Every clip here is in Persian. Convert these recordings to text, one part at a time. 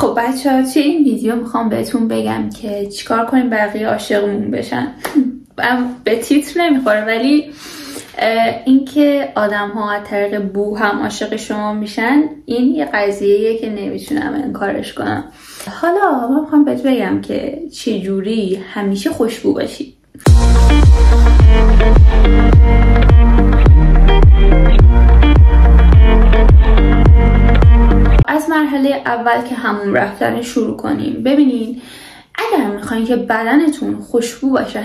خب بچه‌ها توی این ویدیو میخوام بهتون بگم که چیکار کنیم بقیه عاشقمون بشن. به تیتر نمیخوره ولی اینکه آدم‌ها از طریق بو هم عاشق شما میشن این یه قضیه‌ایه که نمیتونم انکارش کنم. حالا من میخوام بهت بگم که چجوری همیشه خوشبو باشی. از مرحله اول که همون رفتن شروع کنیم. ببینین اگر میخواین که بدنتون خوشبو باشه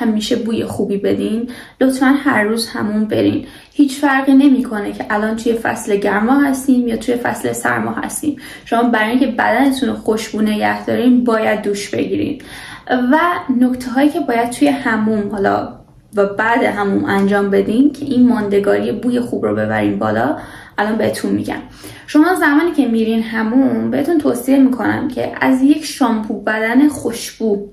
همیشه بوی خوبی بدین، لطفا هر روز همون برین. هیچ فرقی نمیکنه که الان توی فصل گرما هستیم یا توی فصل سرما هستیم، شما برای اینکه بدنتون رو خوشبو نگه دارین باید دوش بگیرین. و نکته هایی که باید توی حموم حالا و بعد همون انجام بدین که این ماندگاری بوی خوب رو ببرین بالا، الان بهتون میگم. شما زمانی که میرین همون بهتون توصیه میکنم که از یک شامپو بدن خوشبو،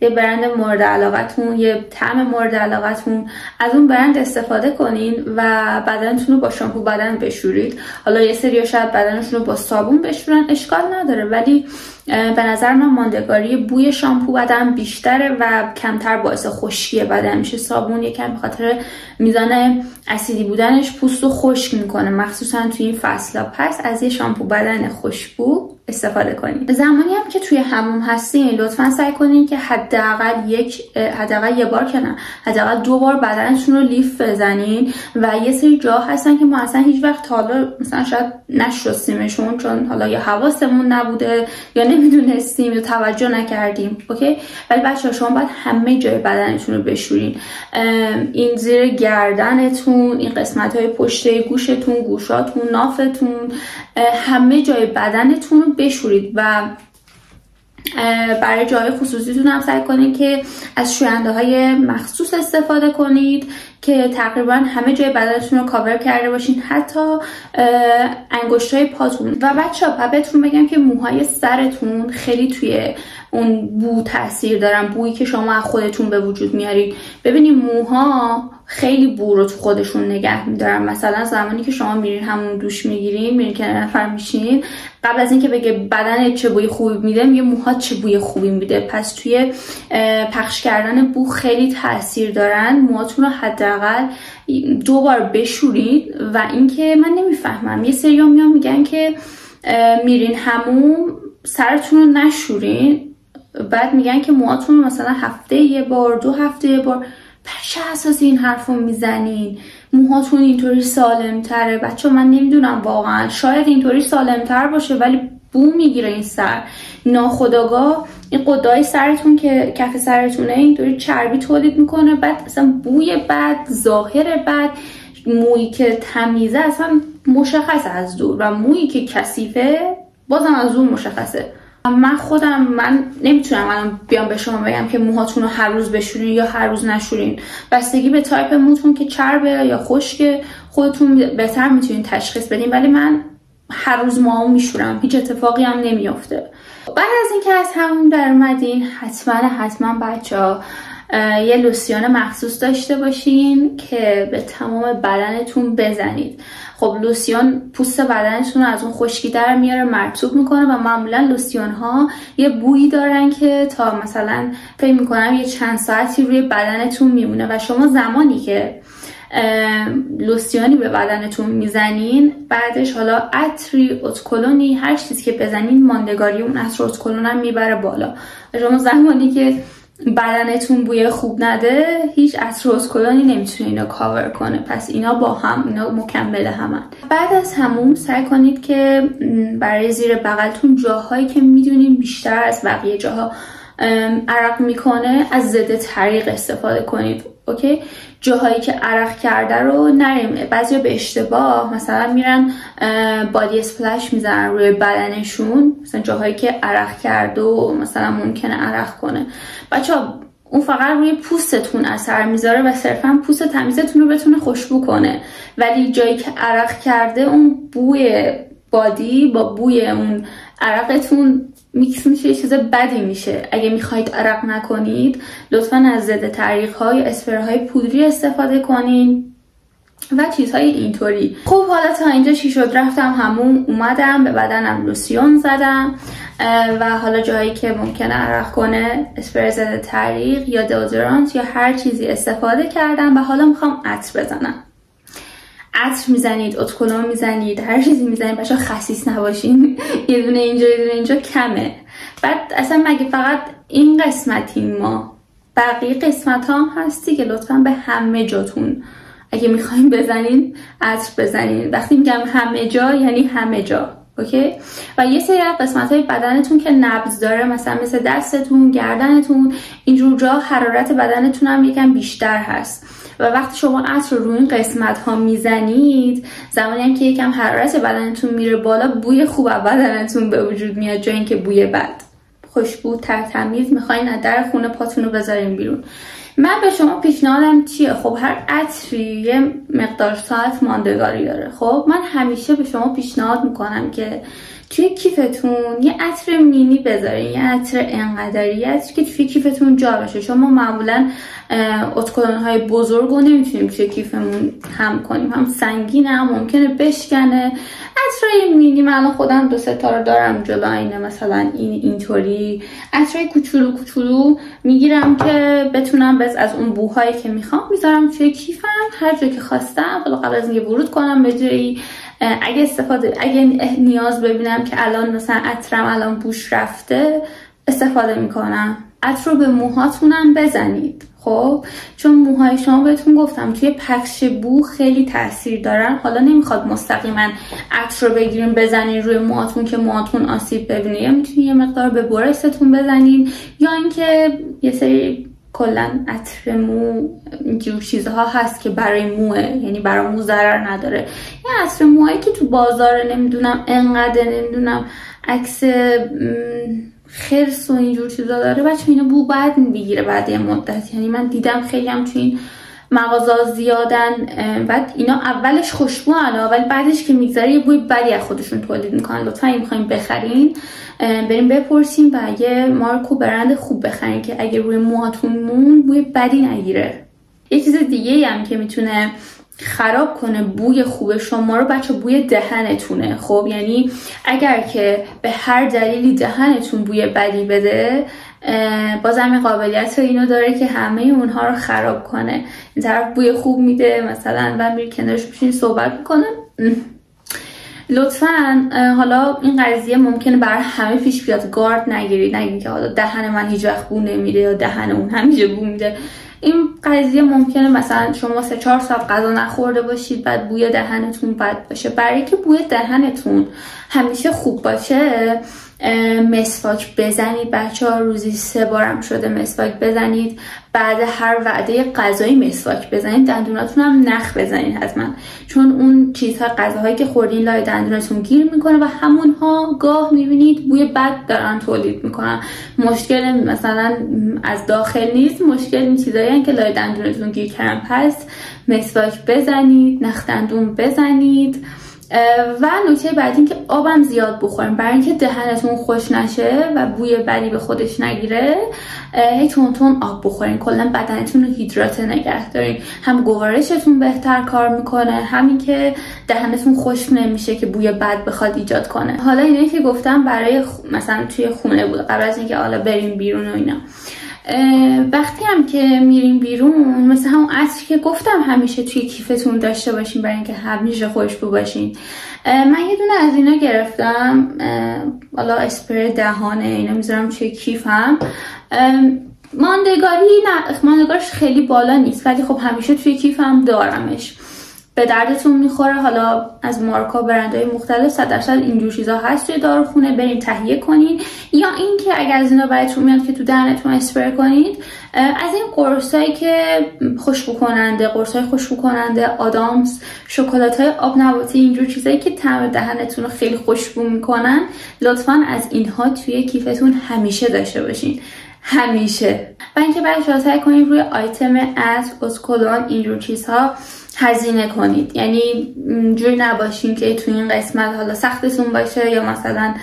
یه برند مورد علاقتون، یه طعم مورد علاقتون، از اون برند استفاده کنین و بدنتون رو با شامپو بدن بشورید. حالا یه سری شاید بدنشون رو با صابون بشورن، اشکال نداره، ولی به نظر من ماندگاری بوی شامپو بدن بیشتره و کمتر باعث خشکی بدن میشه. صابون یکم به خاطر میزان اسیدی بودنش پوست رو خشک میکنه مخصوصا توی این فصل‌ها، پس از یه شامپو بدن خوشبو استفاده کنید. زمانی هم که توی حموم هستین لطفا سعی کنین که حداقل 2 بار بدنتون رو لیف بزنین و یه سری جا هستن که ما اصلا هیچ وقت حالا مثلا شاید نشستیمشون چون حالا یا حواسمون نبوده یا نمیدونستیم یا توجه نکردیم، اوکی؟ ولی بچه‌ها شما باید همه جای بدنتون رو بشورین. این زیر گردنتون، این قسمت‌های پشته گوشتون، گوشاتون، نافتون، همه جای بدنتون رو بشورید و برای جای خصوصیتون هم سعی کنید که از شوینده‌های مخصوص استفاده کنید که تقریبا همه جای بدنتون رو کاور کرده باشین، حتی انگشت‌های پاتون. و بچه‌ها بهتون بگم که موهای سرتون خیلی توی اون بو تاثیر دارن، بویی که شما از خودتون به وجود میارید. ببینید موها خیلی بو رو تو خودشون نگه میدارن. مثلا زمانی که شما میرین همون دوش میگیرین، میرین که نفر میشین، قبل از اینکه بگه بدن چه بوی خوبی میده میگه موها چه بوی خوبی میده. پس توی پخش کردن بو خیلی تاثیر دارن. موهاتون رو حداقل 2 بار بشورید. و اینکه من نمیفهمم یه سریام میام میگن که میرین حموم سرتون رو نشورین، بعد میگن که موهاتون مثلا هفته یه بار، 2 هفته یه بار. پشه اساس این حرف رو میزنین؟ موهاتون اینطوری سالمتره. بچه من نمیدونم واقعا شاید اینطوری سالمتر باشه ولی بو میگیره این سر ناخودآگاه. این قدای سرتون که کف سرتونه اینطوری چربی تولید میکنه، بعد اصلا بوی بد، ظاهر بد، مویی که تمیزه اصلا مشخصه از دور و مویی که کثیفه بازم از دور مشخصه. من نمیتونم الان بیام به شما بگم که موهاتون رو هر روز بشورین یا هر روز نشورین. بستگی به تایپ موتون که چربه یا خشک خودتون بهتر میتونین تشخیص بدین، ولی من هر روز موهامو میشورم، هیچ اتفاقی هم نمیافته. بعد از اینکه از همون در اومدین حتما بچه‌ها یه لوسیون مخصوص داشته باشین که به تمام بدنتون بزنید. خب لوسیون پوست بدنتون رو از اون خشکی در میاره، مرطوب میکنه و معمولا لوسیون ها یه بویی دارن که تا مثلا فکر میکنم یه چند ساعتی روی بدنتون میمونه و شما زمانی که لوسیونی به بدنتون میزنین بعدش حالا عطری، اتکلونی، هر چیزی که بزنین ماندگاری اون عطر اتکلون هم میبره بالا. شما زمانی که بدنتون بوی خوب نده هیچ عطر اتکلونی نمیتونه اینو کاور کنه. پس اینا با هم، اینا مکمل همن. بعد از حموم سعی کنید که برای زیر بغلتون جاهایی که میدونین بیشتر از بقیه جاها عرق میکنه از ضد طریق استفاده کنید، اوکی؟ جاهایی که عرق کرده رو نریم. بعضیا به اشتباه مثلا میرن بادی اسپلش میزنن روی بدنشون، مثلا جاهایی که عرق کرده و مثلا ممکنه عرق کنه. بچه‌ها اون فقط روی پوستتون اثر میذاره و صرفا پوست تمیزتون رو بتونه خوشبو کنه، ولی جایی که عرق کرده اون بوی بادی با بوی اون عرقتون میکس میشه، یه چیز بدی میشه. اگه میخواید عرق نکنید لطفا از ضد طریق های اسپریهای پودری استفاده کنین و چیزهای اینطوری. خب حالا تا اینجا چی شد؟ رفتم حموم، اومدم، به بدنم لوسیون زدم، و حالا جایی که ممکنه عرق کنه اسپری ضد تعریق یا دئودورانت یا هر چیزی استفاده کردم و حالا میخوام عطر بزنم. عطر میزنید، اتکلون میزنید، هر چیزی میزنید بچه‌ها، خسیس نباشین. یه دونه اینجا یه دونه اینجا کمه. بعد اصلا مگه فقط این قسمتیم ما؟ بقیه قسمت ها هم هستی که لطفا به همه جاتون اگه میخواین بزنین عطر بزنین. وقتی میگم همه جا یعنی همه جا، اوکی؟ و یه سری از قسمت‌های بدنتون که نبض داره، مثلا مثل دستتون، گردنتون، اینجور جا حرارت بدنتون هم یکم بیشتر هست و وقتی شما عطر رو این قسمت‌ها میزنید، زمانی هم که یکم حرارت بدنتون میره بالا، بوی خوب از بدنتون به وجود میاد جای اینکه بوی بد. خوشبو، ترتمیز، میخواین از در خونه پاتون رو بذارین بیرون. من به شما پیشنهادم چیه؟ خب هر عطری یه مقدار ساعت ماندگاری داره. خب من همیشه به شما پیشنهاد میکنم که توی کیفتون یه عطر مینی بذارین، یه عطر انقدری، یه عطر که توی کیفتون جا بشه. شما معمولا اتکلون‌های بزرگ رو نمیتونیم توی کیفمون هم کنیم، هم سنگینه هم ممکنه بشکنه. عطرای مینی من خودم 2-3 تا رو دارم جلو آینه، مثلا اینطوری عطرای کوچولو کوچولو میگیرم که بتونم بس از اون بوهایی که میخوام میذارم توی کیفم، هر جا که خواستم حالا قبل از اینکه ورود کنم به جایی اگه نیاز ببینم که الان مثلا عطرم الان بوش رفته استفاده میکنم. عطر رو به موهاتونم بزنید، خب چون موهای شما بهتون گفتم توی پخش بو خیلی تاثیر دارن. حالا نمیخواد مستقیما عطر رو بگیریم بزنین روی موهاتون که موهاتون آسیب ببینه، یا میتونین یه مقدار به برشتون بزنین، یا اینکه یه سری کلا عطر مو اینجور چیزها هست که برای موه، یعنی برای مو ضرر نداره. یه عطر موهایی که تو بازار نمیدونم انقدر نمیدونم عکس خرس و اینجور چیزا داره، بچه اینو بو بعد بگیره بعد یه مدت. یعنی من دیدم خیلی هم تو این مغازا زیادن، بعد اینا اولش خوشبو هن ولی بعدش که میگذاره یه بوی بدی از خودشون تولید میکنن. لطفا اگه میخواییم بخرین بریم بپرسیم و یه مارک و برند خوب بخرین که اگه روی موهاتون مون بوی بدی نگیره. یه چیز دیگه هم که میتونه خراب کنه بوی خوب شما رو بچه بوی دهنتونه. خب یعنی اگر که به هر دلیلی دهنتون بوی بدی بده، بازم این قابلیت اینو داره که همه اونها رو خراب کنه. این طرف بوی خوب میده مثلا و میری کنارش میشین صحبت میکنه. لطفا حالا این قضیه ممکنه برای همه پیش بیاد، گارد نگیرید، نگید که حالا دهن من هیچ وقت بو نمیره یا دهن اون همیشه بو میده. این قضیه ممکنه مثلا شما 3-4 ساعت غذا نخورده باشید بعد بوی دهنتون بد باشه. برای که بوی دهنتون همیشه خوب باشه مسواک بزنید بچه ها. روزی 3 بارم شده مسواک بزنید، بعد هر وعده غذایی مسواک بزنید، دندوناتون هم نخ بزنید حتما، چون اون چیزها غذاهایی که خوردین لای دندونتون گیر میکنه و همونها گاه میبینید بوی بد دارن تولید میکنن. مشکل مثلا از داخل نیست، مشکل این چیزایی که لای دندونتون گیر کردن. پس مسواک بزنید، نخ دندون بزنید و نکته بعد این که آبم زیاد بخوریم. برای اینکه دهنتون خوش نشه و بوی بدی به خودش نگیره هی تون آب بخورین. کلا بدنتون رو هیدراته نگه دارین، هم گوارشتون بهتر کار میکنه، همین که دهنتون خشک نمیشه که بوی بد بخواد ایجاد کنه. حالا اینایی که گفتم برای مثلا توی خونه بود قبل از اینکه حالا بریم بیرون و اینا. وقتی هم که میریم بیرون مثل همون عطری که گفتم همیشه توی کیفتون داشته باشین برای اینکه همیشه خوشبو باشین. من یه دونه از اینا گرفتم، والا اسپری دهانه، اینا میذارم توی کیفم. ماندگارش خیلی بالا نیست ولی خب همیشه توی کیفم دارمش. به دردتون میخوره. حالا از مارکا برندهای مختلف 100% اینجور چیزا هست توی داروخونه، برین تهیه کنین. یا اینکه اگر از اینا براتون میاد که تو دهنتون اسپری کنید، از این قرصایی که قرصای خوشبو کننده آدامس، شکلات‌های آب نباتی، اینجور چیزایی که طعم دهنتون رو خیلی خوشبو میکنن، لطفا از اینها توی کیفتون همیشه داشته باشین، همیشه. و اینکه بچه‌ها سعی کنید روی آیتم اتکلون اینجور چیزها هزینه کنید. یعنی جوری نباشین که توی این قسمت حالا سختتون باشه یا مثلا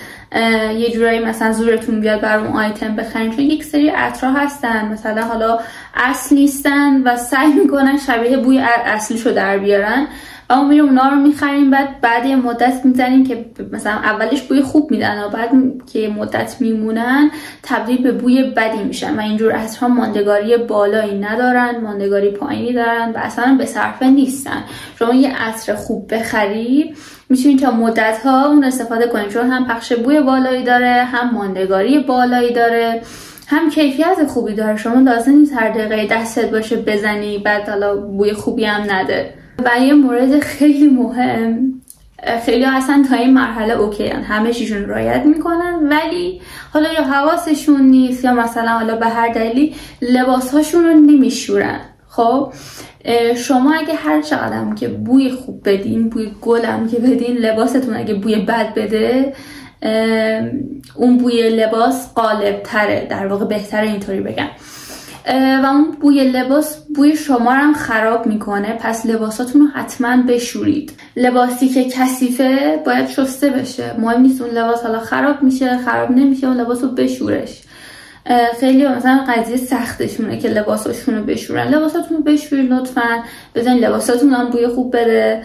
یه جورایی مثلا زورتون بیاد بر اون آیتم بخرین، چون یک سری عطرها هستن مثلا حالا اصل نیستن و سعی میکنن شبیه بوی اصلیشو در بیارن اما میریم اونا رو میخریم، بعد یه مدت میزنیم که مثلا اولش بوی خوب میدن و بعد که مدت میمونن تبدیل به بوی بدی میشن و اینجور عطرها ماندگاری بالایی ندارن، ماندگاری پایینی دارن و اصلا به صرفه نیستن. شما یه عطر خوب بخرید میتونید تا مدت‌ها اون استفاده کنید، چون هم پخش بوی بالایی داره، هم ماندگاری بالایی داره، هم کیفیت خوبی داره. شما لازم نیست هر دقیقه دستت باشه بزنی بعد حالا بوی خوبی هم نده. و یه مورد خیلی مهم، خیلی اصلا تا این مرحله اوکیان، همه چیشون رعایت میکنن، ولی حالا یا حواسشون نیست یا مثلا حالا به هر دلیلی لباسهاشون رو نمیشورن. خب شما اگه هر چقدرم که بوی خوب بدین، بوی گلم که بدین، لباستون اگه بوی بد بده اون بوی لباس غالب تره، در واقع بهتره اینطوری بگم، و اون بوی لباس بوی شما هم خراب میکنه. پس لباساتون رو حتما بشورید. لباسی که کثیفه باید شسته بشه، مهم نیست اون لباس حالا خراب میشه خراب نمیشه، اون لباس رو بشورش. خیلی مثلا قضیه سختشونه که لباساشون رو بشورن. لباساتون رو بشورید لطفا، بزن لباساتون هم بوی خوب بده،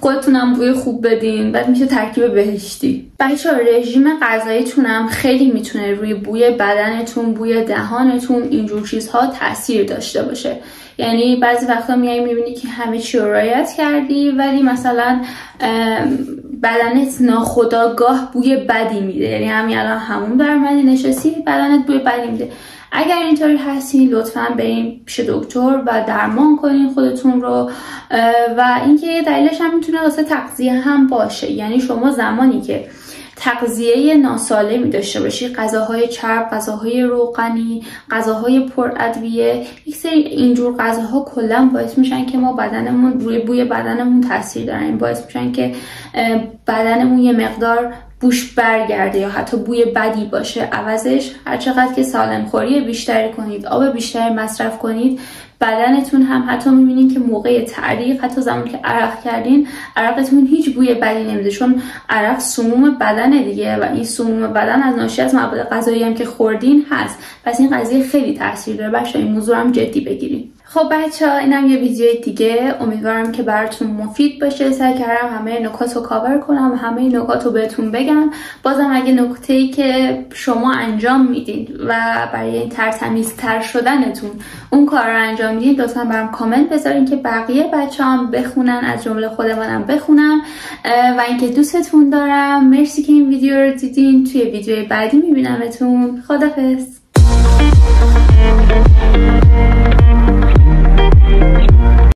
خودتون هم بوی خوب بدین، بعد میشه ترکیب بهشتی. بچه ها رژیم غذاییتون هم خیلی میتونه روی بوی بدنتون، بوی دهانتون، اینجور چیزها تاثیر داشته باشه. یعنی بعضی وقتا میای میبینی که همه چی رو رعایت کردی ولی مثلا بدنت ناخودآگاه بوی بدی میده، یعنی همین الان همون در مدی نشستی بدنت بوی بدی میده. اگر اینطوری هستی لطفا بریم پیش دکتر و درمان کنین خودتون رو. و اینکه دلیلش هم میتونه واسه تغذیه هم باشه، یعنی شما زمانی که تغذیه ناسالمی داشته باشی، غذاهای چرب، غذاهای روغنی، غذاهای پر ادویه، یک سری اینجور غذاها کلا باعث میشن که ما بدنمون روی بوی بدنمون تاثیر دارن، باعث میشن که بدنمون یه مقدار بوش برگرده یا حتی بوی بدی باشه. عوضش هر چقدر که سالم خوری بیشتری کنید، آب بیشتری مصرف کنید، بدنتون هم حتی میبینید که موقع تعریق، حتی زمانی که عرق کردین، عرقتون هیچ بوی بدی نمیده، چون عرق سموم بدنه دیگه و این سموم بدن از ناشی از مواد غذایی هم که خوردین هست. پس این قضیه خیلی تاثیر داره بچه‌ها، این موضوع هم جدی بگیرید. خب بچه‌ها اینم یه ویدیو دیگه، امیدوارم که براتون مفید باشه. سعی کردم همه نکات رو کاور کنم، همه نکات رو بهتون بگم. بازم اگه نکته‌ای که شما انجام میدید و برای ترتمیزتر شدنتون اون کار رو انجام میدید، لطفا برام کامنت بذارین که بقیه بچه‌ام بخونن، از جمله خودمونم بخونم. و اینکه دوستتون دارم، مرسی که این ویدیو رو دیدین. توی ویدیو بعدی میبینمتون. خدافظ.